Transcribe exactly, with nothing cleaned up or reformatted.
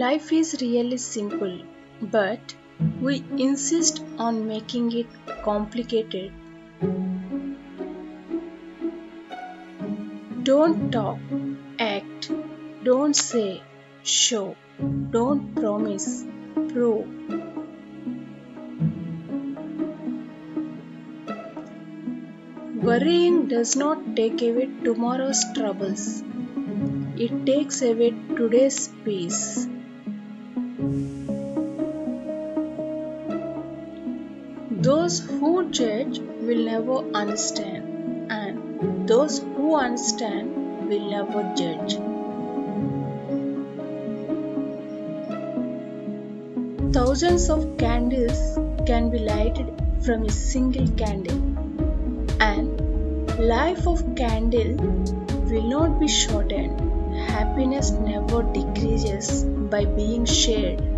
Life is really simple, but we insist on making it complicated. Don't talk, act, don't say, show, don't promise, prove. Worrying does not take away tomorrow's troubles. It takes away today's peace. Those who judge will never understand, and those who understand will never judge. Thousands of candles can be lighted from a single candle, and life of candle will not be shortened. Happiness never decreases by being shared.